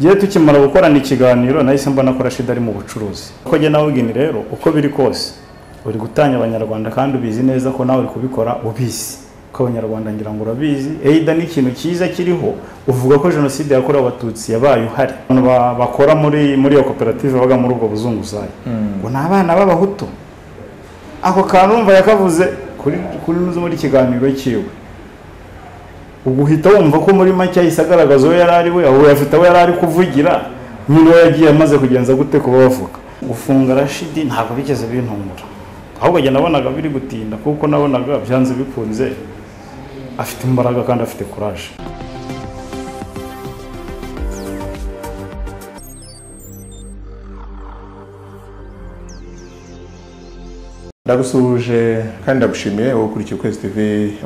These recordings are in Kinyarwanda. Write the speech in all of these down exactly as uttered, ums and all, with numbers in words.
igihe tukimara gukora n'ikiganiro nahise mbona ko Rashid ari mu bucuruzi kuko njye nawe ugini rero uko biri kose uri gutanya abanyarwanda kandi ubizi neza ko nawe uri kubikora ubizi ko abanyarwanda ngira ngo urabizi eida n'ikintu cyiza kiriho uvuga ko jenoside yakorewe abatutsi yabaye uhari bakora muri muri iyo koperative baga muri ubwo buzunguzayi ngo nabana b'abahutu ako kanumva yakavuze kuri kuri nuzo muri kiganiro cyiwe uguhita wumva ko muri make isagaragaza we yarari we aho yafite we yarari kuvugira nyiro yagiye amaze kugenza gute kuba bavuga gufunga Rashid ntabwo bigeze bintumura ahubwo njye nabonaga biri gutinda kuko nabonaga byanze bikunze afite imbaraga kandi afite courage. Ndagusuhuje kandi ndagushimiye wo kuri Kwezi T V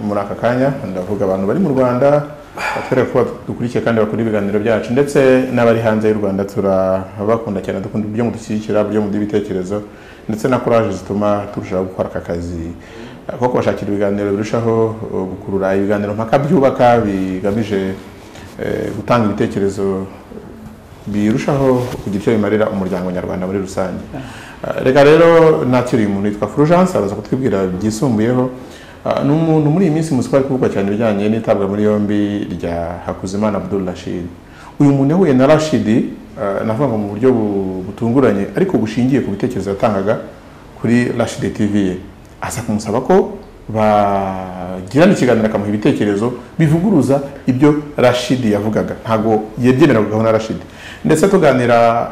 muri aka kanya ndavuga abantu bari mu Rwanda batwereka ko dukurikiye kandi bakora ibiganiro byacu ndetse n'abari hanze y'u Rwanda turabakunda cyane dukunda ibyo mudushyikira byo mudibitekerezo ndetse na courage zituma turushaho gukora aka kazi koko bashakira ibiganiro birushaho gukurura ibiganiro mpaka byubaka bigamije gutanga ibitekerezo birushaho kugira icyo bimarira umuryango nyarwanda muri rusange. Reka rero naturi umuntu yitwa Fulgence araza kutwibwira byisumbuyeho n'umuntu muri iyi minsi muswa kuvugwa cyane bijyanye n'itabwa muri yombi rya Hakuzimana Abdul Rashid. Uyu muntu yahuye na Rashid navuga mu buryo butunguranye ariko bushingiye ku bitekerezo yatangaga kuri Rashid T V aza kumusaba ko bagirana ikiganiro akamuha ibitekerezo bivuguruza ibyo Rashid yavugaga ntago yegemeragwaho na Rashid ndetse tuganira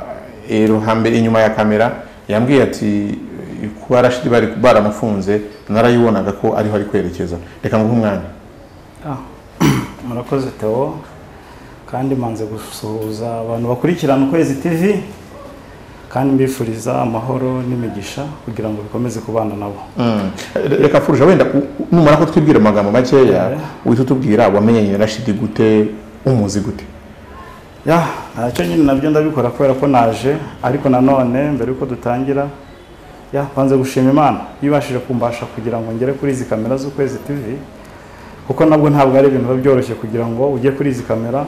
iruhambe inyuma ya kamera yambwiye ati kuba Rashid bari baramufunze narayibonaga ko ariho ari kwerekeza reka ngo umwana ah murakoze Teo kandi manze gusuhuza abantu bakurikirana Kwezi T V kandi mbifuriza amahoro n'imigisha kugira ngo bikomeze kubana nabo. Reka Fulgence wenda numara ko twibwira amagambo makeya uhita utubwira wamenyeye Rashid gute umuzi gute? Ya, ntacyo nyine nabyo ndabikora kubera ko naje ariko nanone mbere uko dutangira ya banze gushima Imana yibashije kumbasha kugira ngo ngere kuri izi kamera zo Kwezi T V kuko nabwo ntabwo ari ibintu byoroshye kugira ngo ujye kuri izi kamera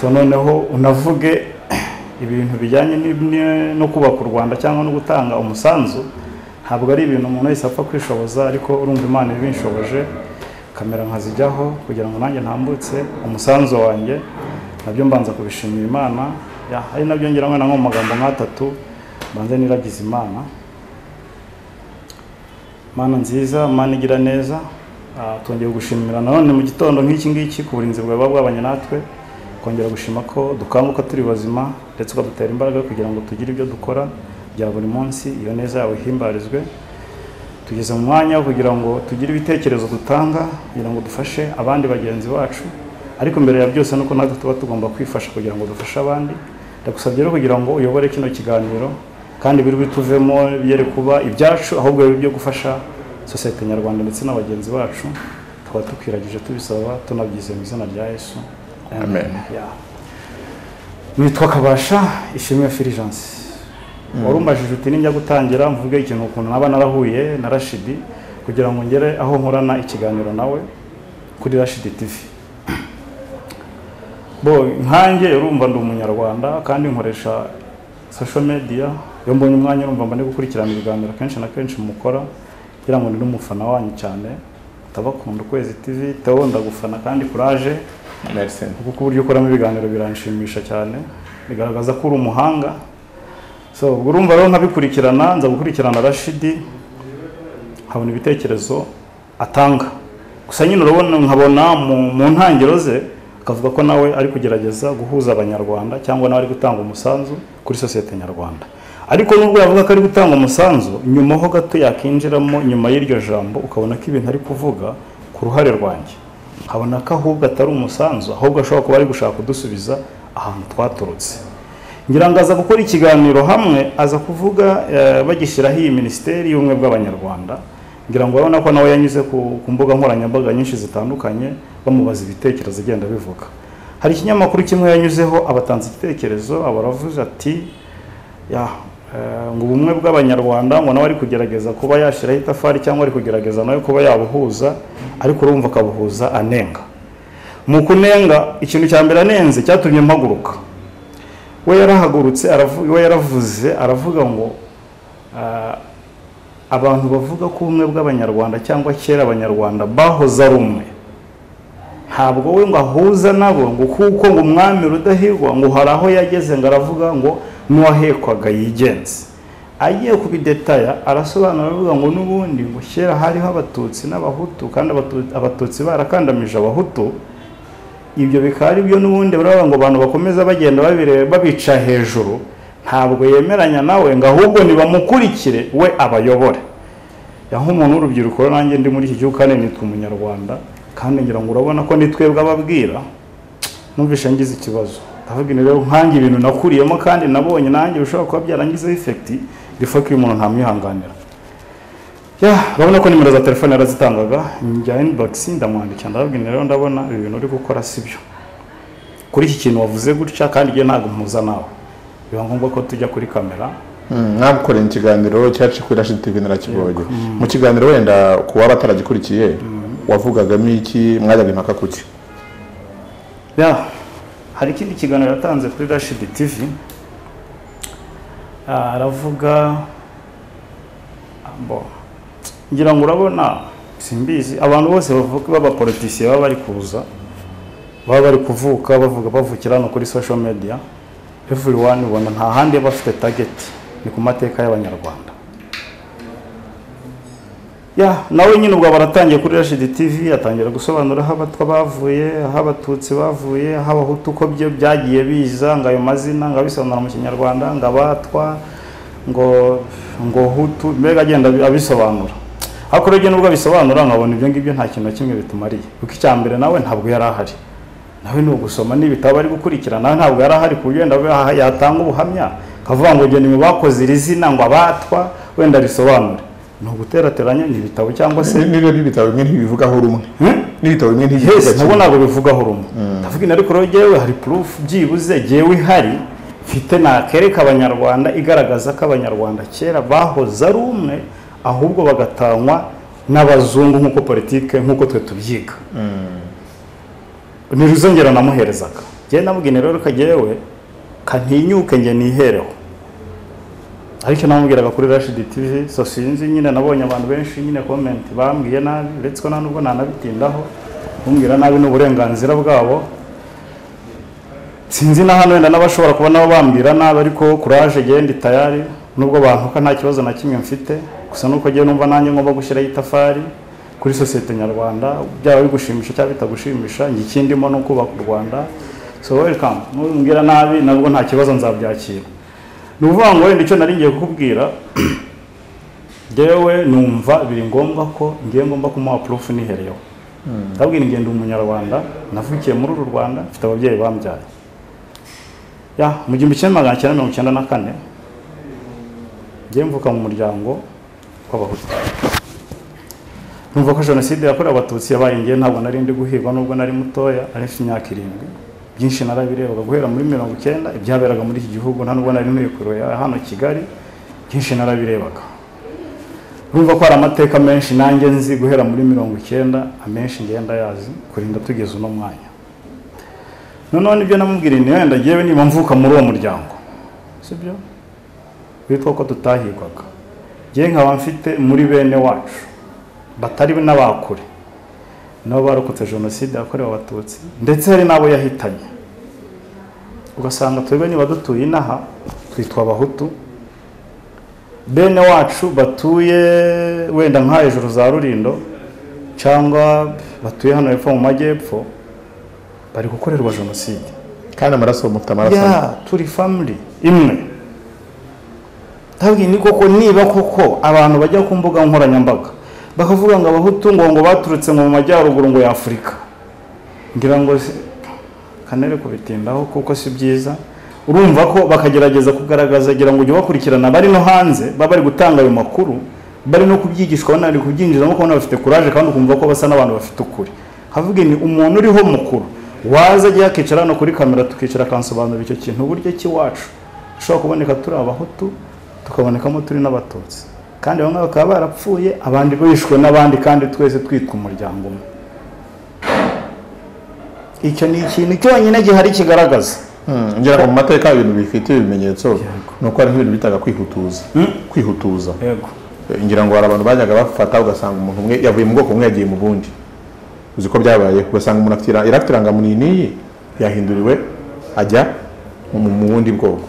so noneho unavuge ibintu bijyanye no kubaka u Rwanda cyangwa no gutanga umusanzu ntabwo ari ibintu umuntu wese apfa kwishoboza ariko urumva Imana ibinshoboje kamera nkazijyaho kugira ngo nanjye ntambutse umusanzu wanjye nabyo mbanza kubishimira Imana ya ari nabyo ngira ngo nanko magambo nkatatu mbanze niragize Imana Mana nziza Mana igira neza atongeye gushimira none mu gitondo nk'iki ngiki ku burinzi bwa babwabanye natwe kongera gushima ko dukanguka turi bazima ndetse ukadutera imbaraga kugira ngo tugire ibyo dukora bya buri munsi iyo neza yawe himbarizwe tugeze mu mwanya kugira ngo tugire ibitekerezo dutanga kugira ngo dufashe abandi bagenzi bacu ariko mbere ya byose nuko natwe tuba tugomba kwifasha kugira ngo dufashe abandi ndagusabye rero kugira ngo uyobore kino kiganiro kandi biri bituvemo byere kuba ibyacu ahubwo byo gufasha society nyarwanda ndetse n'abagenzi bacu tuba tukwiragije tubisaba tunabyize mu izina rya Yesu amen. Nitwa Kabasha Ishimwe Fulgence warumbajije uti n'injya gutangira mvuga ikintu ukuntu nabana narahuye na Rashid kugira ngo ngere aho nkorana ikiganiro nawe kuri Rashid T V. Bo nkanjye urumva ndi umunyarwanda kandi nkoresha social media yo mbonye umwanya urumva mbane gukurikirana ibiganiro kenshi na kenshi mukora kugira ngo ndi umufana wanyu cyane utabakunda Kwezi T V Teo ndagufana kandi courage merci kuko kuburyo ukoramo ibiganiro biranshimisha cyane bigaragaza ko uri umuhanga so urumva rero nkabikurikirana nza gukurikirana Rashid habona ibitekerezo atanga gusa nyine urabona nkabona mu ntangiro ze akavuga ko nawe ari kugerageza guhuza abanyarwanda cyangwa nawe ari gutanga umusanzu kuri society nyarwanda ariko nubwo yavuga ko ari gutanga umusanzu nyuma ho gato yakinjiramo nyuma y'iryo jambo ukabona ko ibintu ari kuvuga ku ruhare rwanjye nkabona ko ahubwo atari umusanzu ahubwo ashobora kuba ari gushaka kudusubiza ahantu twaturutse ngira ngo aza gukora ikiganiro hamwe aza kuvuga bagishyiraho iyi minisiteri y'ubumwe bw'abanyarwanda ngira ngo urabona ko nawe yanyuze ku mbuga nkoranyambaga nyinshi zitandukanye bamubaza ibitekerezo agenda bivuga hari ikinyamakuru kimwe yanyuzeho abatanze ibitekerezo abaravuze ati ya ngo ubumwe bw'abanyarwanda ngo nawe ari kugerageza kuba yashiraho itafari cyangwa ari kugerageza nawe kuba yabuhuza ariko urumva akabuhuza anenga mu kunenga ikintu cyambera nenze cyatumye mpaguruka we yarahagurutse we yaravuze aravuga ngo abantu bavuga ko umwe bw'abanyarwanda cyangwa kera abanyarwanda bahoza rumwe ntabwo we ngo ahuza nabo ngo kuko ngo umwami Rudahigwa ngo haraho yageze ngo aravuga ngo n'uwahekwaga yigenze agiye kubidetaya arasobanura avuga ngo n'ubundi ngo kera hariho abatutsi n'abahutu kandi abatutsi barakandamije abahutu ibyo bikari byo n'ubundi baraba ngo abantu bakomeza bagenda babire babica hejuru ntabwo yemeranya nawe ngo ahubwo nibamukurikire we abayobore yaho umuntu urubyiruko nanjye ndi muri iki gihugu kandi nitwa umunyarwanda kandi ngira ngo urabona ko nitwebwe ababwira numvisha ngize ikibazo ndavuga ni rero nkangi ibintu nakuriyemo kandi nabonye nanjye bishobora kuba byarangize effect rifaka uyu muntu ntamwihanganira ya urabona ko nimero za telefone arazitangaga njya inbox ndamwandika ndababwira rero ndabona ibintu uri gukora sibyo kuri iki kintu wavuze gutya kandi giye ntago mpuza nawe biba ngombwa ko tujya kuri kamera nabukoreye ikiganiro cyacu kuri Rashid T V narakibonye mu kiganiro wenda kuba bataragikurikiye wavugagamo iki mwajyaga impaka kuki ya hari ikindi kiganiro yatanze kuri Rashid T V aravuga ambo ngira ngo urabona simbizi abantu bose bavuka baba politiciye baba bari kuza baba bari kuvuka bavuga bavukirana kuri social media everyone ubona nta hande bafite target ni ku mateka y'abanyarwanda ya nawe nyine ubwo baratangiye kuri Rashid T V atangira gusobanura aho abatwa bavuye aho abatutsi bavuye aho abahutu ko byo byagiye biza ngayo mazina ngabisobanura mu kinyarwanda ngabatwa ngo ngo hutu mbega agenda abisobanura akorege nubwo bisobanura nkabona ibyo ngibyo nta kintu kimwe bitumariye uko icyambere nawe ntabwo yarahari nawe no gusoma nibitaba ari gukurikira nawe ntabwo yarahari kugenda yatanga ubuhamya kavuga ngo gene bakoze irizina ngo abatwa wenda risobanure no guterateranya nibitabo cyangwa se nibe bibitabo bimwe ntibivugaho rumwe nibitabo bimwe ntibivugaho nabo nabo bivugaho rumwe ndavuga ina ariko rogewe hari proof byibuze gewe hari mfite nakereka abanyarwanda igaragaza ko abanyarwanda kera bahoza rumwe ahubwo bagatanywa n'abazungu nkuko politike nkuko twe tubyiga ni ruzongera namuherezaga je namugine rero kagewe kantinyuke nge nihereho ariko namubwiraga kuri Rashid T V so sinzi nyine nabonye abantu benshi nyine comment bambwiye nabi uretse ko nanubwo nanabitindaho kumbwira nabi n'uburenganzira bwabo sinzi na hano wenda nabashobora kuba nabo bambwira nabi ariko courage gende tayari nubwo bantu ka nta kibazo na kimwe mfite gusa nuko giye numva nanjye ngomba gushyira itafari kuri societe nyarwanda byaba bigushimisha cyangwa bitagushimisha ngikindimo no kubaka u Rwanda so welcome n'umbwira nabi nabwo nta kibazo nzabyakira nuvuga ngo wenda icyo nari ngiye kukubwira jewe numva biri ngombwa ko ngiye ngomba kumuha proof nihereyo ndabwira ngende umunyarwanda navukiye muri uru Rwanda mfite ababyeyi bambyaye ya mu gihumbi kimwe magana cyenda mirongo icyenda na kane ngiye mvuka mu muryango kw'abahutu numva ko jenoside yakorewe abatutsi yabaye ngiye ntabwo nari ndi guhirwa nubwo nari mutoya ari imyaka irindwi byinshi narabirebaga guhera muri mirongo icyenda ibyaberaga muri iki gihugu nta nubwo nari ntuye kure hano Kigali byinshi narabirebaga numva ko ari amateka menshi nanjye nzi guhera muri mirongo icyenda amenshi ngenda yazi kurinda tugeze uno mwanya none ibyo namubwira ni wenda ngewe niba mvuka muri uwo muryango sibyo bitwa ko tutahigwaga ngiye nkaba mfite muri bene wacu batari n'abakure nabo barokotse jenoside yakorewe abatutsi ndetse hari nabo yahitanye ugasanga twebwe niba dutuye inaha twitwa abahutu bene wacu batuye wenda nka hejuru za Rulindo cyangwa batuye hano hepfo mu majyepfo bari gukorerwa jenoside kandi amaraso muftamaraso ya turi family imwe tabwini koko niba koko abantu bajya ku mbuga nkoranyambaga bakavuga ngo abahutu ngo ngo baturutse mu majyaruguru ngo ya Afrika ngira ngo kanere kubitindaho kuko si byiza urumva ko bakagerageza kugaragaza ngira ngo bakurikirana bari no hanze baba bari gutanga ayo makuru bari no kubyigishwa nari kubyinjira no kubona bafite courage kandi ukumva ko basa n'abantu bafite ukuri havuga ni umuntu uriho mukuru waza ajya kicara no kuri kamera tukicara kansobanura icyo kintu buryo kiwacu ushobora kuboneka turi abahutu tukabonekamo turi n'abatutsi kandi bamwe bakaba barapfuye abandi bishwe n'abandi kandi twese twitwa umuryango umwe icyo ni ikintu cyonyine gihari kigaragaza ngira ko mateka y'ibintu bifite ibimenyetso nuko ari ibintu bitaga kwihutuza kwihutuza yego ngira ngo abantu bajyaga bafata ugasanga umuntu umwe yavuye mu bwoko umwe yagiye mu bundi uziko byabaye ugasanga umuntu afite iraktiranga munini yahinduriwe ajya mu bundi bwoko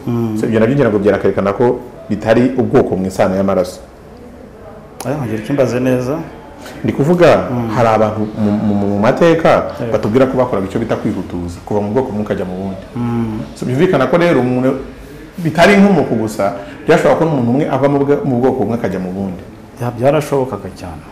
ibyo nabyo ngira ngo byarakerekana ko bitari ubwoko umwe sana y'amaraso aya ngira kimbaze neza ndi kuvuga hari abantu mu mateka batubwira ko bakora icyo bita kwihutuza kuva mu bwoko umwe kajya mu bundi so byumvikana ko rero umuntu bitari nk'umuko gusa byashobora ko umuntu umwe ava mu bwoko umwe kajya mu bundi byarashobokaga cyane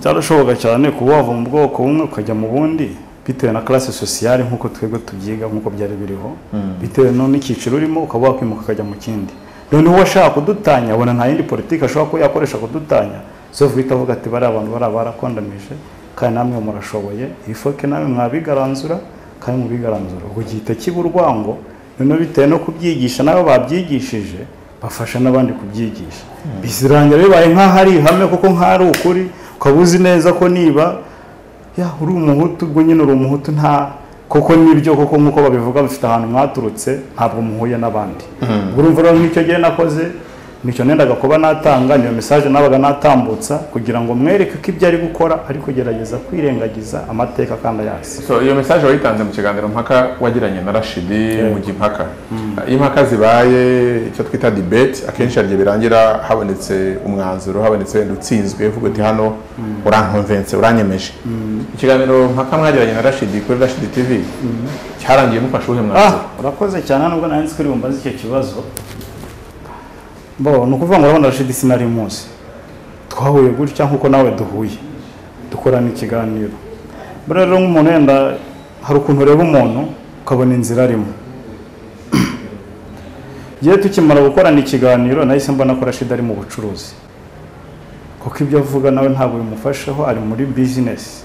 byarashobokaga cyane kuba wava mu bwoko umwe ukajya mu bundi bitewe na classe sociale nk'uko twego tubyiga nk'uko byari biriho bitewe n'icyiciro urimo ukaba wakwimuka kajya mu kindi none uwo ashaka kudutanya abona nta yindi politique ashobora ko yakoresha kudutanya Sofita vuga ati bari abantu barabarakondameje kandi namwe murashoboye ifoke namwe mwabigaranzura kandi mu bigaranzura kugihita kiburwango none bitewe no kubyigisha nabo babyigishije bafasha nabandi kubyigisha bizirangira bibaye nkaho ari ihame koko nkari ukuri ukabuzi neza ko niba ya uri umuhutu ubwo nyine uri umuhutu nta koko nibyo koko nkuko babivuga bifite ahantu mwaturutse ntabwo muhuye n'abandi urumva rero n'icyo gihe nakoze Nicho nenda gakoba natanga niyo message nabaga natambutsa kugira ngo mwereke ko ibyo ari gukora ari kugerageza kwirengagiza amateka kandi yase. So iyo message wayitanze mu kiganiro mpaka wagiranye na Rashid mu gimpaka. Impaka zibaye icyo twita debate akenshi arye birangira habonetse umwanzuro habonetse wenda utsinzwe uvuga ati hano urankonvense uranyemeje. Ikiganiro mpaka mwagiranye na Rashid kuri Rashid T V cyarangiye mufashe uhe mwanzuro. Urakoze cyane nubwo nari nzi kuri bumbaza icyo kibazo. Bo nukuvuga ngo urabona Rashid sinari munsi twahuye gutya nkuko nawe duhuye dukorana ikiganiro bure rero umuntu yenda hari ukuntu reba umuntu ukabona inzira arimo giye tukimara gukorana ikiganiro nahise mbona ko Rashid ari mu bucuruzi kuko ibyo avuga nawe ntabwo bimufasheho ari muri business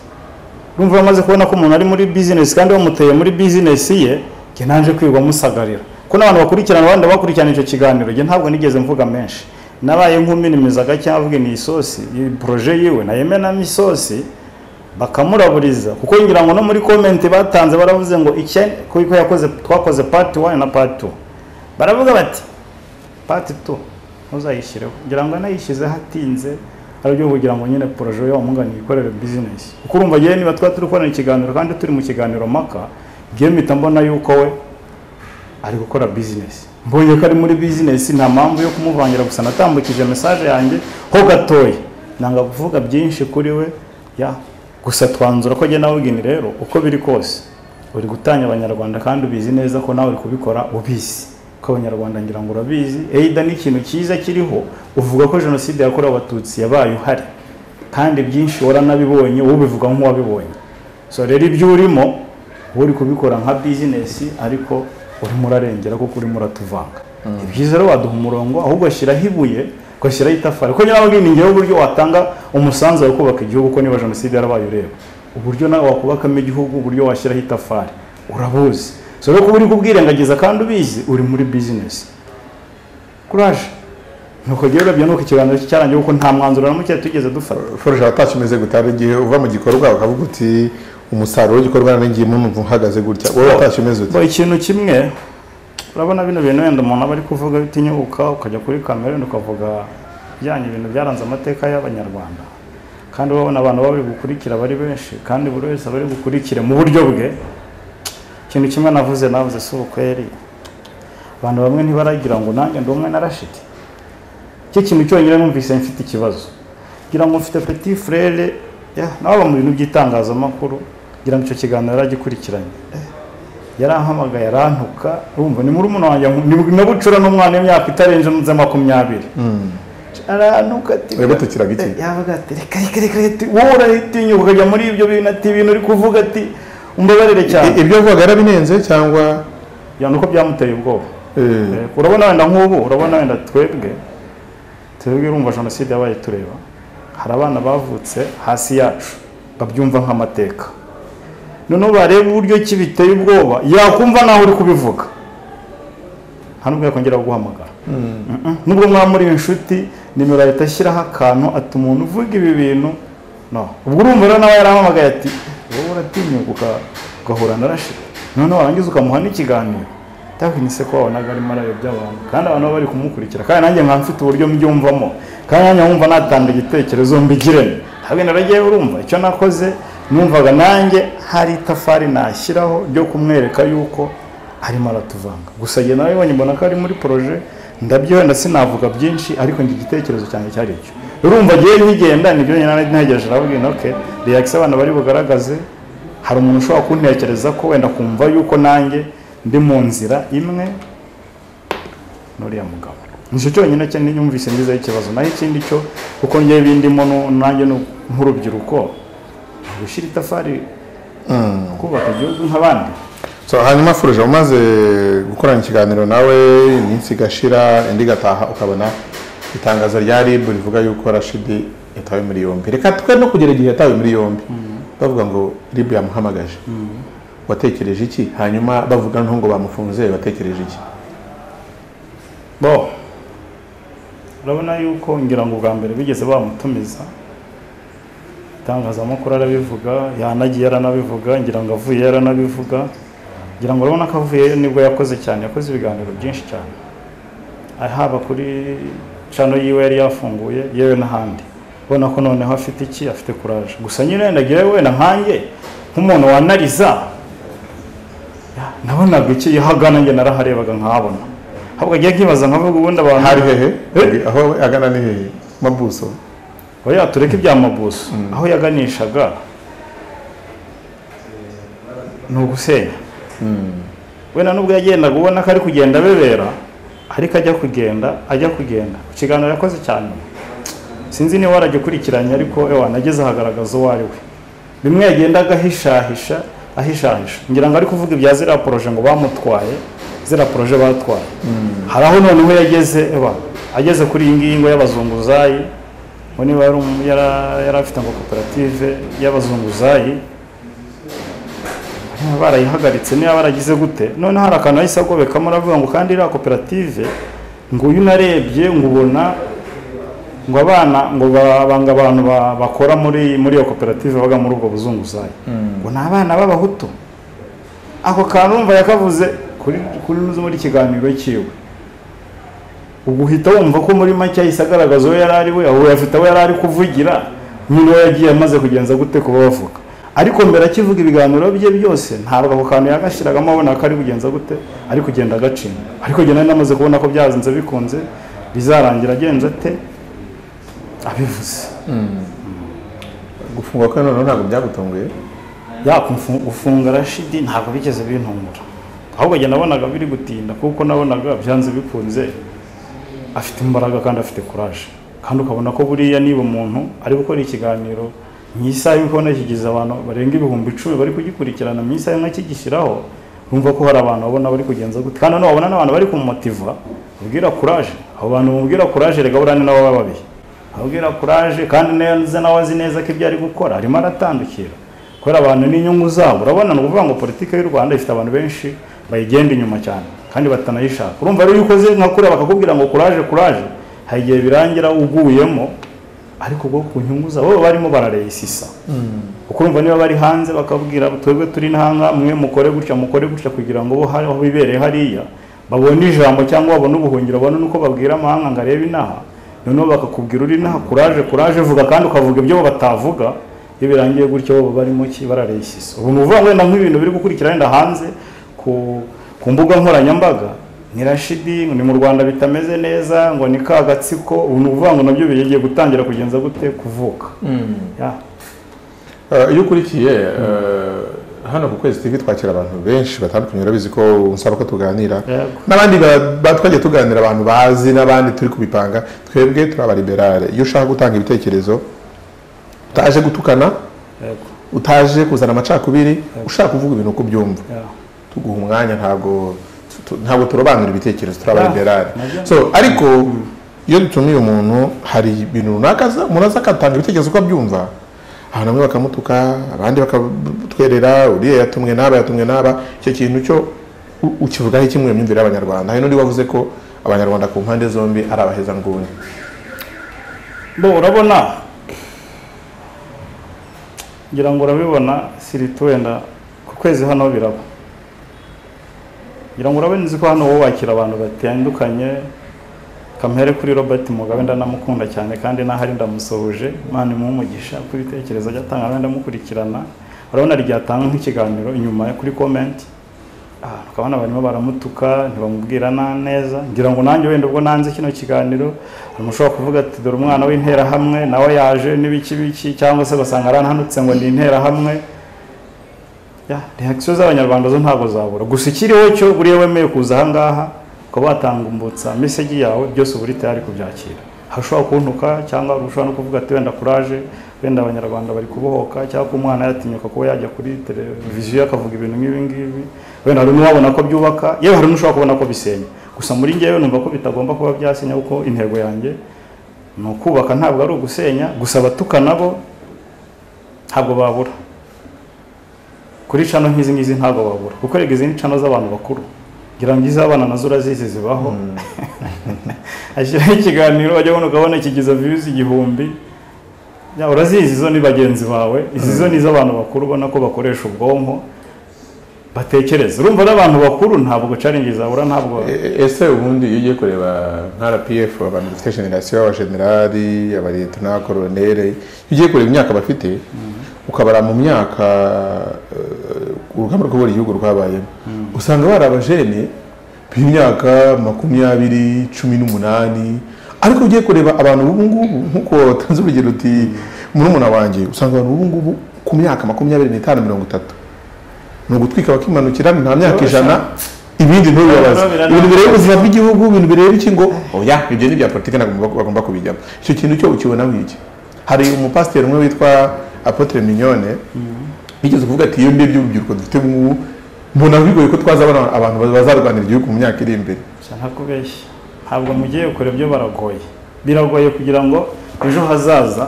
urumva amaze kubona ko umuntu ari muri business kandi bamuteye muri business ye nge nanje kwigwa musagarira Kuna abantu bakurikirana abandi bakurikirana icyo kiganiro je ntabwo nigeze mvuga menshi nabaye nkuminimizaga cyavuga ni isosi iyi projet yiwe na yemena misosi bakamuraburiza kuko ngira ngo no muri comment batanze baravuze ngo icye kuko yakoze twakoze part one na part two baravuga bati part two muzayishireho ngira ngo nayishize hatinze aribyo kugira ngo nyine projet yo munganiye ikorere business kuko urumva je niba twaturi gukora ikiganiro kandi turi mu kiganiro maka game itambona yuko we ari gukora business mbonye ko ari muri business nta mpamvu yo kumuvangira gusa natambukije message yanjye ho gatoye nanga kuvuga byinshi kuri we ya gusa twanzura ko je nawe gini rero uko biri kose uri gutanya abanyarwanda kandi ubizi neza ko nawe uri kubikora ubizi ko abanyarwanda ngira ngo urabizi eida ni ikintu cyiza kiriho uvuga ko jenoside yakorewe abatutsi yabaye uhari kandi byinshi wora nabibonye ubivuga nk'uwabibonye so rero ibyo urimo uri kubikora nka business ariko uri murarengera kuko uri muratuvanga ibyiza rero waduha umurongo ahubwo ashyiraho ibuye ugashyiraho itafari kuko nyababwira ingeyo uburyo watanga umusanzu wo kubaka igihugu kuko niba jenoside yarabaye ureba uburyo nawe wakubakamo igihugu uburyo washyiraho itafari urabuzi so rero kuba uri kubwirengagiza kandi ubizi uri muri bizinesi courage nuko rero urabyo nuko ikiganiro cyarangiye kuko nta mwanzuro na muke tugeze dufata foruje abatashimeze gutara igihe uva mu gikorwa ukavuga uti umusaruro gikorwa n'ingiye mu muntu uhagaze gutya wowe atashimeze uti bo ikintu kimwe urabona bino bintu yenda umuntu abari kuvuga bitinyobuka ukajya kuri kamera ukavuga byanye ibintu byaranze amateka y'abanyarwanda kandi ubona abantu bari gukurikira bari benshi kandi buri wese bari gukurikira mu buryo bwe ikintu kimwe navuze navuze si ukweri abantu bamwe ntibaragira ngo nange ndi umwe na Rashid iki kintu cyonyine numvise mfite ikibazo ngira ngo mfite petit frère ya nabo mu bintu by'itangazamakuru ngira n'icyo kiganiro yaragikurikiranye yarahamagaye yarantuka urumva ni muri umuntu wanjye ni bucura n'umwana w'imyaka itarenje nze makumyabiri arantuka ati reba tukiraga iki yavuga ati reka reka reka wowe uratinyuka ukajya muri ibyo bintu ati ibintu uri kuvuga ati umbabarire cyane ibyo uvuga yarabinenze cyangwa ya nuko byamuteye ubwoba urabona wenda nk'ubu urabona wenda twebwe twebwe urumva jenoside yabaye tureba hari abana bavutse hasi yacu babyumva nk'amateka none bareba uburyo kibiteye ubwoba yakumva naho uri kubivuga hano bwo kongera guhamagara nubwo mwamuri inshuti nimero leta ashyiraho akantu ati umuntu uvuga ibi bintu no ubwo urumva rero nawe yarahamagaye ati wowe uratinyuka ugahura na Rashid noneho arangiza ukamuha n'ikiganiro ndakwinise ko wabonaga ari mara y'abantu kandi abantu bari kumukurikira kandi nanjye nka mfite uburyo mbyumvamo kandi nanjye nkumva natanda igitekerezo mbigirene habe naragiye urumva icyo nakoze numvaga nanjye hari itafari nashyiraho ryo kumwereka yuko arimo aratuvanga gusa njye nawe wanyibona ko ari muri proje ndabyenda sinavuga byinshi ariko ngi gitekerezo cyane cyari cyo urumva giye nigenda nibyo nyana ntegereje rabwira okay reaction abantu bari bugaragaze hari umuntu ushobora kuntekereza ko wenda kumva yuko nanjye ndi mu nzira imwe nuriya mugabo nje cyo nyina cyane nyumvise ngize ikibazo naho ikindi cyo kuko ngiye bindimo nanjye n'urubyiruko gushira itafari kubaka igihugu nk'abandi. So hanyuma Furuja umaze gukorana ikiganiro nawe iminsi gashira indi gataha ukabona itangazo ryari burivuga yuko Rashidi yatawe muri yombi reka twe no kugera igihe yatawe muri yombi bavuga ngo Libi yamuhamagaje watekereje iki hanyuma bavuga nto ngo bamufunze batekereje iki bo urabona yuko ngira ngo bwa mbere bigeze bamutumiza itangazamakuru arabivuga yanagiye yaranabivuga ngira ngo avuye yaranabivuga ngira ngo urabona ko avuye nibwo yakoze cyane yakoze ibiganiro byinshi cyane ahaba kuri channel yiwe yari yafunguye yewe n'ahandi ubona ko noneho afite iki afite courage gusa nyine ndagira we na nkanjye nk'umuntu wanariza nabonaga iki yahagana nge naraharebaga nkabona ahubwo agiye kwibaza nkavuga ubundi abantu hari hehe aho agana ni hehe Mabuso oya tureke ibya Mabuso aho yaganishaga n'ugusenya wena nubwo yagenda ubona ko ari kugenda bebera ariko ajya kugenda ajya kugenda ikiganiro yakoze cyane sinzi niba waragikurikiranye ariko ewa nageze ahagaragaza uwo ari we bimwe yagenda agahishahisha ahishahisha ngira ngo ari kuvuga ibya ziriya proje ngo bamutwaye ziriya proje batwaye hari aho noneho yageze ewa ageze kuri iyi ngiyi ngo y'abazunguzayi ngo niba yari afite ngo koperative y'abazunguzayi barayihagaritse niba baragize gute none hari akantu ahise agobekamo aravuga ngo kandi iriya koperative ngo uyu narebye ngo ubona ngo abana ngo banga abantu bakora muri muri iyo koperative baga muri ubwo buzunguzayi ngo ni abana b'abahutu ako kantu umva yakavuze kuri kuri muri kiganiro cyiwe uguhita wumva ko muri make ahise agaragaza uwo yari ari we aho yafite aho yari ari kuvugira nyine we yagiye amaze kugenza gute kuba bavuga ariko mbere akivuga ibiganiro bye byose ntabwo ako kantu yagashiragamo abona ko ari kugenza gute ari kugenda agacinga ariko gena namaze kubona ko byazinze bikunze bizarangira agenze ate abivuze gufunga ko none ntabwo byagutunguye yakumfunga Rashidi ntabwo bigeze bintumura ahubwo gena nabonaga biri gutinda kuko nabonaga byanze bikunze afite imbaraga kandi afite courage kandi ukabona ko buriya niba umuntu ari gukora ikiganiro Misa y'ukona kigize abantu barenga ibihumbi icumi bari kugikurikirana misa y'umwe kigishyiraho rumva ko hari abantu babona bari kugenza gute kandi no babona n'abantu bari kumumotiva ubwira courage abo bantu ubwira courage rega burane nabo bababiye ubwira courage kandi neza nawe azi neza ko ibyo ari gukora arimo aratandukira kora abantu n'inyungu zabo urabona no kuvuga ngo politique y'u Rwanda ifite abantu benshi bayigenda inyuma cyane kandi batanayishaka urumva ari ukoze nka kure bakakubwira ngo courage courage hagiye birangira uguyemo ariko bwo kunyunguza bo barimo barareyisisa ukurumva niba bari hanze bakabwira twebwe turi ntanga mwe mukore gutya mukore gutya kugira ngo bo hariho bibereye hariya babone ijambo cyangwa babone ubuhungiro babone nuko babwira amahanga ngarebe inaha noneho bakakubwira uri naha courage courage vuga kandi ukavuga ibyo batavuga bibirangiye gutya bo barimo ki barareyisisa ubu muvuga ngo ndanka ibintu biri gukurikira nda hanze ku ku mbuga nkoranyambaga ni Rashidi ni mu Rwanda bitameze neza ngo ni kagatsiko ubuntu uvuga ngo nabyo bigiye gutangira kugenza gute kuvuka iyo ukurikiye hano ku Kwezi T V twakira abantu benshi batandukanye urabizi ko umusaba ko tuganira n'abandi batwagiye tuganira abantu bazi n'abandi turi kubipanga twebwe turaba liberale iyo ushaka gutanga ibitekerezo utaje gutukana utaje kuzana amacakubiri ushaka kuvuga ibintu uko byumva tuguha umwanya ntabwo ntabwo turobanura ibitekerezo turaba liberale so ariko iyo dutumiye umuntu hari ibintu runaka muraza akatanga ibitekerezo uko abyumva abantu bamwe bakamutuka abandi bakatwerera uriya yatumwe n'aba yatumwe n'aba icyo kintu cyo ukivugaho kimwe mu myumvire y'Abanyarwanda hari n'undi wavuze ko Abanyarwanda ku mpande zombi ari abaheza nguni bo urabona ngira ngo urabibona siri twenda ku kwezi hano biraba irangurabeni ziko hano wowe wakira abantu batandukanye Kamere kuri Robert Mugabe ndanamukunda cyane kandi nahari ndamusohoje Imana imumugisha ku bitekerezo cyatanga n'andamukurikirana arabona ryatanga nk'ikiganiro inyuma kuri comment ah tukabona abantu baramutuka ntibamubwirana neza ngira ngo nanjye wenda ubwo nanze kino kiganiro amushobora kuvuga ati dore umwana w'intera hamwe nawe yaje n'ibiki biki cyangwa se basanga arananutse ngo ni intera hamwe ya reaction z'abanyarwanda zo ntago zabura gusikiriho cyo buriye wemeye kuza hangaha kubatanga umbutsa message yawe byose uburi tayari kubyakira hashobora kuntuka cyangwa urushobora no kuvuga ati wenda courage wenda abanyarwanda bari kubohoka cyangwa umwana yatinyuka kuba yajya kuri televiziyo akavuga ibintu nk'ibi ngibi wenda hari n'uwabona ko byubaka yewe hari n'ushobora kubona ko bisenya gusa muri ngewe numva ko bitagomba kuba byasenya kuko intego yanjye no kubaka ntabwo ari ugusenya gusa abatukana bo ntabwo babura kuri cano nk'izi ngizi ntabwo babura kuko regeze ni cano z'abantu bakuru ngira ngize abana nazura zisi zibaho ashira ikiganiro bajya bano kabona kigiza views igihumbi ya urazizi zo ni bagenzi bawe izi zo ni z'abantu bakuru ubona ko bakoresha ubwonko batekereza urumva n'abantu bakuru ntabwo challenges ura ntabwo ese ubundi yige kureba nka R P F abantu bafite generation ya general abarito na colonel yige kureba imyaka bafite ukabara mu myaka urugamba rwo buri yugo rwabayemo usanga barabajene b'imyaka makumyabiri cumi n'umunani ariko ugiye kureba abantu ubu ngubu nkuko tanze urugero uti muri umuntu wanjye usanga abantu ubu ngubu ku myaka makumyabiri n'itanu mirongo itatu no gutwika bakimanukira nta myaka ijana ibindi ntuye babaza ibintu bireba ubuzima bw'igihugu ibintu bireba iki ngo oya ibyo ni bya politike bagomba kubijyamo icyo kintu cyo ukibona wiki hari umupasiteri umwe witwa Apotre Mignone bigeze kuvuga ati iyo ndebyo by'urubyiruko dufite mu mbona bigoye ko twazabana abantu bazarwanira igihugu mu myaka iri imbere cyane kubeshya ntabwo mugiye ukora byo baragoye biragoye kugira ngo ejo hazaza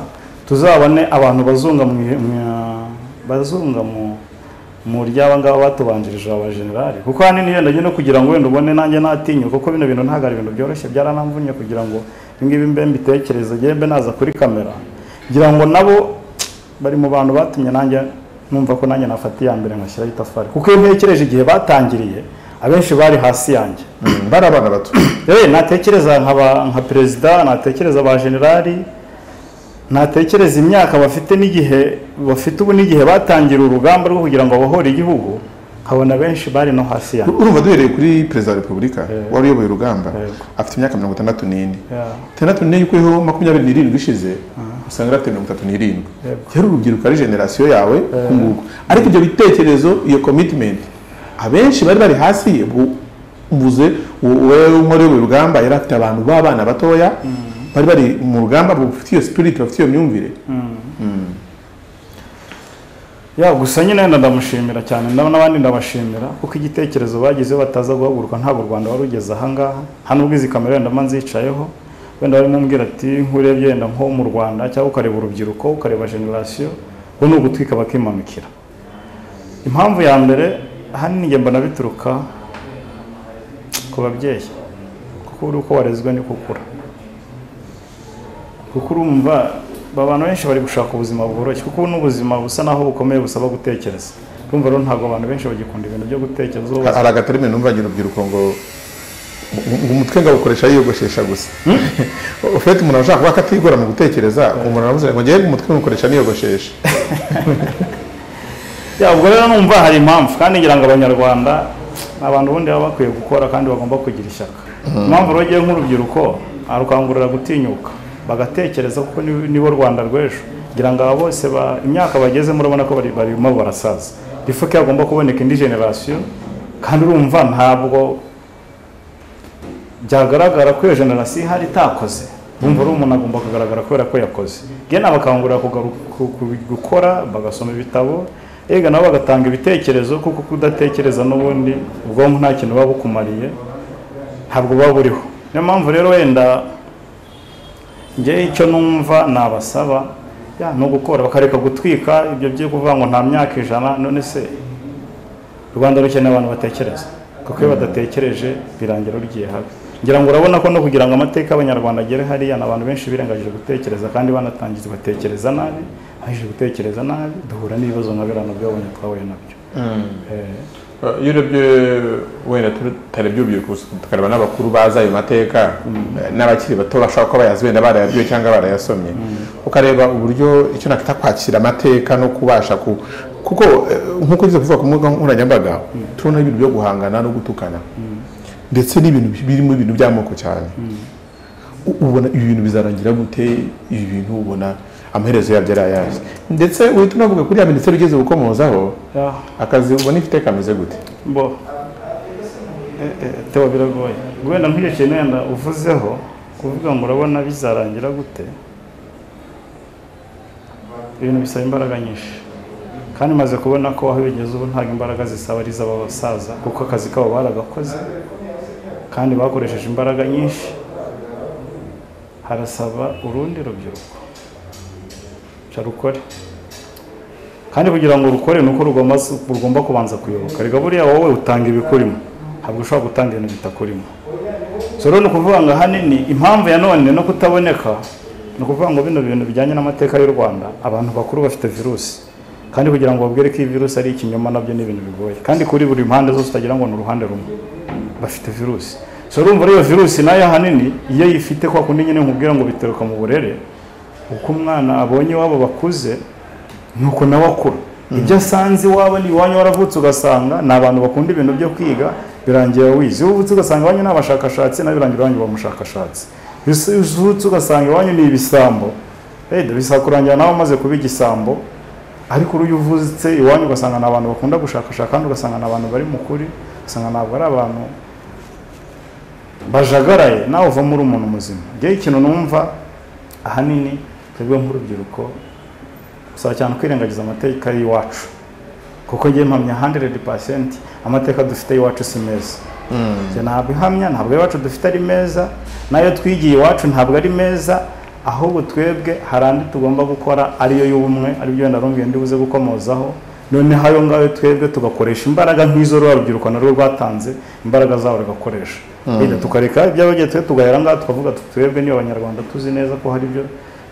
tuzabane abantu bazunga mu bazunga mu mu ryaba ngaba batubanjirije aba general kuko hanini yendanye no kugira ngo wenda ubone nanjye natinyu kuko bino bintu ntaga ari ibintu byoroshye byaranamvunye kugira ngo ngibi mbe mbitekereze gembe naza kuri kamera ngira ngo nabo bari mu bantu batumye nanjye numva ko nanjye nafati ya mbere ngashyira itafari kuko intekereje igihe batangiriye abenshi bari hasi yanjye barabana bato eh natekereza nkaba nka president natekereza ba generali natekereza imyaka bafite n'igihe bafite ubu n'igihe batangira urugamba rwo kugira ngo bahore igihugu habona benshi bari no hasi yanjye urumva duhereye kuri president wa republika wari uyoboye urugamba afite imyaka mirongo itandatu n'ine itandatu n'ine yuko iho makumyabiri n'irindwi ishize usanga afite mirongo itatu n'irindwi cyari urubyiruko ari generation yawe kunguko ariko ibyo bitekerezo iyo commitment abenshi bari bari hasi mvuze wewe nkore urugamba yari afite abantu b'abana batoya bari bari mu rugamba bufite iyo spirit bafite iyo myumvire ya gusa nyine ndamushimira cyane n'abandi ndabashimira kuko igitekerezo bagize bataza guhaguruka ntabwo Rwanda warugeze ahangaha hano ubwizi kamera ndamanzicayeho wenda bari mumbwira ati nkurebye yenda nko mu Rwanda cyangwa ukareba urubyiruko ukareba generation bo no gutwika bakimanukira impamvu ya mbere hanini nge mbona bituruka ku babyeyi kuko uri uko warezwe ni kukura kuko urumva abantu benshi bari gushaka ubuzima bworoshye kuko n'ubuzima busa naho bukomeye busaba gutekereza urumva rero ntabwo abantu benshi bagikunda ibintu byo gutekereza hari agatarime numva ngira urubyiruko ngo umutwe ngabukoresha yiyogoshesha gusa ufite umuntu ashaka kuba katigora mu gutekereza umuntu aravuze ngo ngiye umutwe ngukoresha niyogoshesha ya ubwo rero numva hari impamvu kandi ngira ngo abanyarwanda abantu bundi baba bakwiye gukora kandi bagomba kugira ishaka impamvu rogiye nk'urubyiruko arukangurira gutinyuka bagatekereza kuko nibo Rwanda rw'ejo ngira ngo bose ba imyaka bageze murabona ko bari bari mu barasaza ifuke agomba kuboneka indi generation kandi urumva ntabwo byagaragara ko iyo generasi hari takoze bumva ari umuntu agomba kugaragara kubera ko yakoze nge nabakangurira gukora bagasoma ibitabo ega nabo bagatanga ibitekerezo kuko kudatekereza n'ubundi ubwonko nta kintu baba bukumariye ntabwo buba buriho niyo mpamvu rero wenda nge icyo numva nabasaba no gukora bakareka gutwika ibyo byo kuvuga ngo nta myaka ijana none se u Rwanda rukeneye abantu batekereza kuko iyo badatekereje birangira rugiye habi ngira ngo urabona ko no kugira ngo amateka y'abanyarwanda agere hariya n'abantu benshi birengagije gutekereza kandi banatangiza batekereza nabi aje gutekereza nabi duhura n'ibibazo nka birano by'abanyarwanda twabonye nabyo Europe je wena tare byo byo kusa karaba n'abakuru baza ayo mateka n'abakiri bato bashaka ko bayazwenda barayabyo cyangwa barayasomye ukareba uburyo icyo nakita kwakira amateka no kubasha ku kuko nkuko biza kuvuga ku mbuga nkoranyambaga turona ibintu byo guhangana no gutukana ndetse n'ibintu birimo ibintu by'amoko cyane ubona ibintu bizarangira gute ibintu ubona amaherezo yabyo arayaje ndetse uhita unavuga kuri ya minisiteri ugeze gukomozaho akazi ubona ifite kameze gute bo tewa biragoye gwenda nk'iyo kintu yenda uvuzeho kuvuga ngo urabona bizarangira gute ibintu bisaba imbaraga nyinshi kandi maze kubona ko aho bigeze ubu ntago imbaraga zisaba ari z'abasaza kuko akazi kabo baragakoze kandi bakoresheje imbaraga nyinshi harasaba urundi rubyiruko rukore kandi kugira ngo rukore nuko rugomba rugomba kubanza kuyoboka rigaburiya wowe utanga ibikurimo ntabwo ushobora gutanga ibintu bitakurimo so rero nukuvuga ngo hanini impamvu ya none no kutaboneka no kuvuga ngo bino bintu bijyanye n'amateka y'u Rwanda abantu bakuru bafite virusi kandi kugira ngo babwire ko iyi virusi ari ikinyoma nabyo n'ibintu bigoye kandi kuri buri mpande zose utagira ngo n'uruhande rumwe bafite virusi so urumva rero virusi nayo hanini iyo yifite kwa kundi nyine nkubwira ngo biteruka mu burere uko mwana abonye wabo bakuze nuko nawakura ibyo asanze wabo ni wanyu waravutse ugasanga nabantu bakunda ibintu byo kwiga birangira wizi uvutse ugasanga wanyu nabashakashatsi nabirangira wanyu bamushakashatsi uvutse ugasanga wanyu ni ibisambo eh bisakurangira nawo maze kubigisambo ariko uruyu uvutse iwanyu ugasanga nabantu bakunda gushakashaka kandi ugasanga nabantu bari mukuri ugasanga nabwo ari abantu bajagaraye nawo uva muri umuntu muzima gihe ikintu numva ahanini twebwe nk'urubyiruko usaba cyane kwirengagiza amateka y'iwacu kuko ngiye mpamya one hundred percent amateka dufite y'iwacu si meza je nabihamya ntabwo iwacu dufite ari meza nayo twigiye iwacu ntabwo ari meza ahubwo twebwe harandi tugomba gukora ariyo y'ubumwe ari byo ndarumviye ndibuze gukomozaho none hayo ngawe twebwe tugakoresha imbaraga nk'izo rw'urubyiruko narwo rwatanze imbaraga zawo rugakoresha bita tukareka ibyabageye twe tugahera ngaho tukavuga twebwe niyo abanyarwanda tuzi neza ko hari byo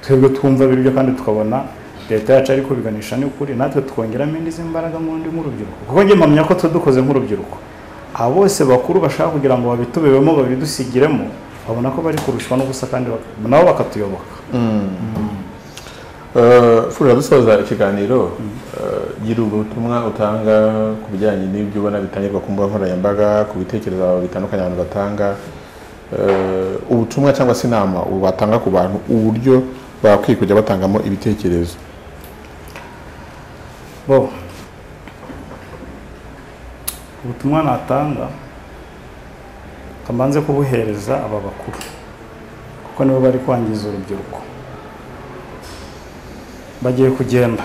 twebwe twumva biryo kandi tukabona leta yacu ariko biganisha n'ukuri natwe tukongeramo indizi imbaraga mu ndi mu rubyiruko kuko ngiye mpamya ko tudukoze nk'urubyiruko abo bose bakuru bashaka kugira ngo babitubebemo babidusigiremo babona ko bari kurushwa no gusa kandi nabo bakatuyoboka eh fura dusoza ikiganiro gira ubutumwa utanga kubijyanye n'ibyo ubona bitanyirwa ku mbuga nkoranyambaga kubitekereza bitandukanye abantu batanga eh ubutumwa cyangwa se inama ubatanga ku bantu uburyo bakwikujya batangamo ibitekerezo bo ubutumwa natanga kamanze kubuhereza aba bakuru kuko nibo bari kwangiza urubyiruko bagiye kugenda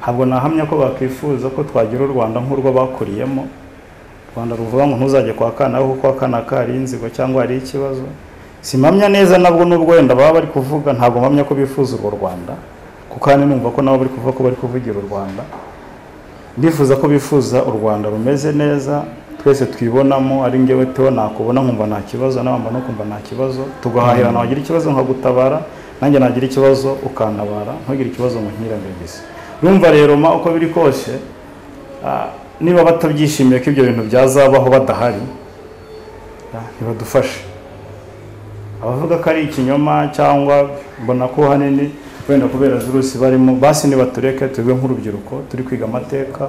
ntabwo nahamya ko bakwifuza ko twagira u Rwanda nk'urwo bakuriyemo Rwanda ruvuga ngo ntuzajye kwakanaho kuko akana kari inzigo cyangwa ari ikibazo simamya neza nabwo nubwo wenda baba bari kuvuga ntabwo mpamya ko bifuza urwo Rwanda kuko hano numva ko nabo bari kuvuga ko bari kuvugira u Rwanda ndifuza ko bifuza u Rwanda rumeze neza twese twibonamo ari ngewe teho nakubona nkumva nta kibazo nabamba no kumva nta kibazo tugahahirana wagira ikibazo nkagutabara nanjye nagira ikibazo ukantabara ntugira ikibazo mu nkirangizi rumva rero ma uko biri kose niba batabyishimiye ko ibyo bintu byazabaho badahari ntibadufashe abavuga ko ari ikinyoma cyangwa mbona ko hanini wenda kubera virusi barimo basi nibatureke twebwe nk'urubyiruko turi kwiga amateka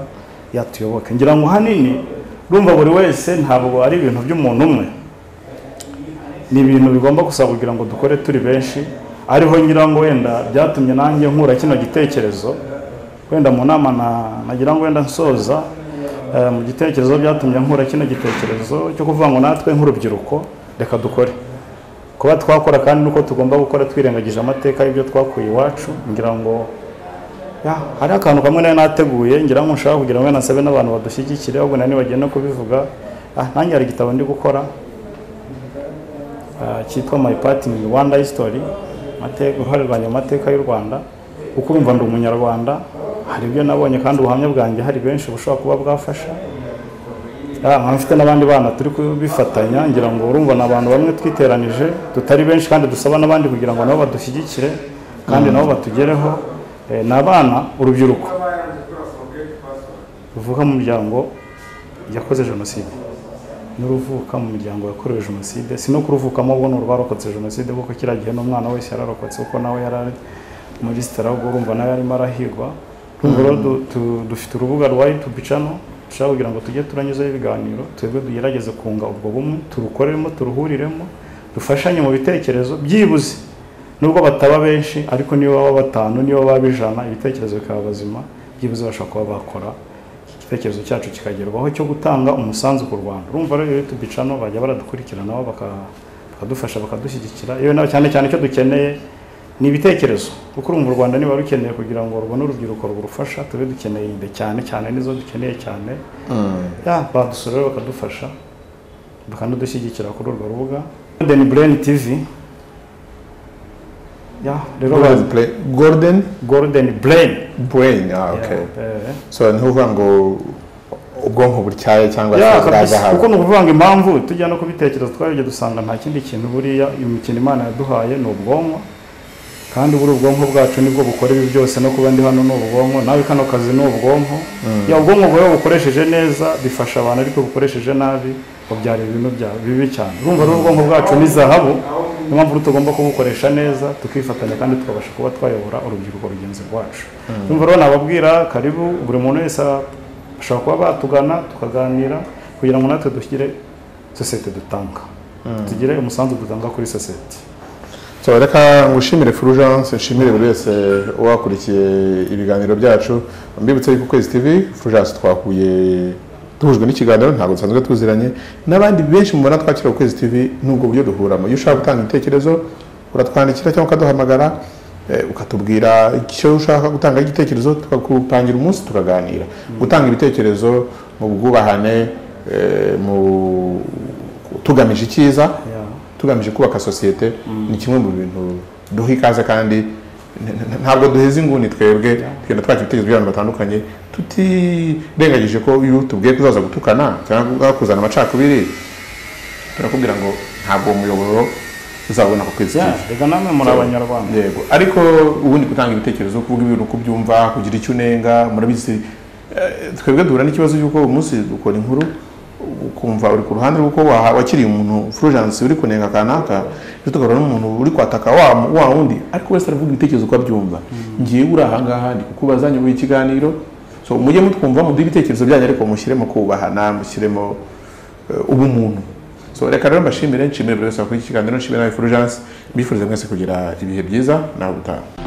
yatuyoboke ngira ngo hanini rumva buri wese ntabwo ari ibintu by'umuntu umwe ni ibintu bigomba gusaba kugira ngo dukore turi benshi ariho ngira ngo wenda byatumye nanjye nkura kino gitekerezo wenda mu nama nagira ngo wenda nsoza mu gitekerezo byatumye nkura kino gitekerezo cyo kuvuga ngo natwe nk'urubyiruko reka dukore kuba twakora kandi nuko tugomba gukora twirengagije amateka y'ibyo twakuye iwacu ngira ngo ya hari akantu kamwe nayo nateguye ngira ngo nshaka kugira ngo nasabe n'abantu badushyigikire ahubwo nani bagiye no kubivuga ah nanjye hari igitabo ndi gukora cyitwa My Part in Rwanda History amateka uruhare rwanjye amateka y'u Rwanda uko urumva ndi umunyarwanda hari ibyo nabonye kandi ubuhamya bwanjye hari benshi bushobora kuba bwafasha mfite n'abandi bana turi kubifatanya ngira ngo urumva n'abantu bamwe twiteranije tutari benshi kandi dusaba n'abandi kugira ngo nabo badushyigikire kandi nabo batugereho n'abana urubyiruko ruvuka mu muryango yakoze jenoside n'uruvuka mu muryango yakorewe jenoside si no kuruvukamo ubwo n'urwarokotse jenoside kuko kiragiye no mwana wese yararokotse uko nawe yarari muri starago urumva nawe ari marahirwa rungoro dufite urubuga rwa YouTube channel ushaka kugira ngo tujye turanyuza ibiganiro twebwe dugerageze kunga ubwo bumwe turukoreremo turuhuriremo dufashanye mu bitekerezo byibuze nubwo bataba benshi ariko niyo baba batanu niyo baba ijana ibitekerezo bikaba bazima byibuze bashaka kuba bakora igitekerezo cyacu kikagerwaho cyo gutanga umusanzu ku Rwanda urumva rero YouTube channel bajya baradukurikirana abo bakadufasha bakadushyigikira iyo naho cyane cyane cyo dukeneye ni ibitekerezo kuko urumva u Rwanda niba rukeneye kugira ngo urwo n'urubyiruko rw'urufasha tube dukeneye inde cyane cyane nizo dukeneye cyane ya badusura bakadufasha bakandudushyigikira kuri urwo rubuga Golden Brain T V ya rero Golden Golden Brain Brain ah okay so n'uvuga ngo ubwonko burcyaye cyangwa cyangwa kuko n'uvuga impamvu tujya no kubitekerezo twabije dusanga nta kindi kintu buriya imikino Imana yaduhaye n'ubwonko kandi ubwo ubwonko bwacu nibwo bukora ibi byose no kuba ndi hano no ubwonko nawe kano kazi no ubwonko ya ubwonko bwo bukoresheje neza bifasha abantu ariko bukoresheje nabi babyara ibintu bya bibi cyane urumva rwo ubwonko bwacu ni zahabu impamvu tugomba kubukoresha neza tukifatanya kandi tukabasha kuba twayobora urubyiruko rugenzi rwacu urumva rwo nababwira karibu buri muntu wese ashobora kuba batugana tukaganira kugira ngo natwe dushyire sosiyete dutanga tugire umusanzu dutanga kuri sosiyete so reka ngushimire Fulgence nshimire buri wese wakurikiye ibiganiro byacu mbibutse ku Kwezi T V Fulgence twakuye duhujwe n'ikiganiro ntabwo nsanzwe tuziranye nabandi benshi mubona twakira ku Kwezi T V nubwo buryo duhuramo iyo ushaka gutanga ibitekerezo uratwandikira cyangwa ukaduhamagara ukatubwira icyo ushaka gutanga igitekerezo tukakupangira umunsi tukaganira gutanga ibitekerezo mu bwubahane mu tugamije icyiza tugamije kubaka societe ni kimwe mu bintu duhikaza kandi ntabwo duheze inguni twebwe twenda twaje bitegezo by'abantu batandukanye tutirengagije ko YouTube bwe kuzaza gutukana cyangwa kuzana amacakubiri turakubwira ngo ntabwo umuyoboro uzabona ko kwezi rega namwe muri abanyarwanda yego ariko ubundi gutanga ibitekerezo kuvuga ibintu kubyumva kugira icyo unenga murabizi twebwe duhura n'ikibazo cy'uko umunsi dukora inkuru ukumva uri ku ruhande rw'uko wakiriye umuntu Fulgence uri kunenga kanaka cyo tukabona umuntu uri kwataka wa wa wundi ariko wese aravuga ibitekerezo kwa byumva ngiye uri ahangaha ndi kukubazanye mu ikiganiro so mujye mutwumva mu bitekerezo byanyu ariko mushyiremo kubahana mushyiremo ubumuntu so reka rero mbashimire nshimire buri wese kuri ikiganiro nshimire na Fulgence mbifuriza mwese kugira ibihe byiza na ubutaha.